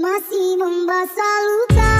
masih membasah luka.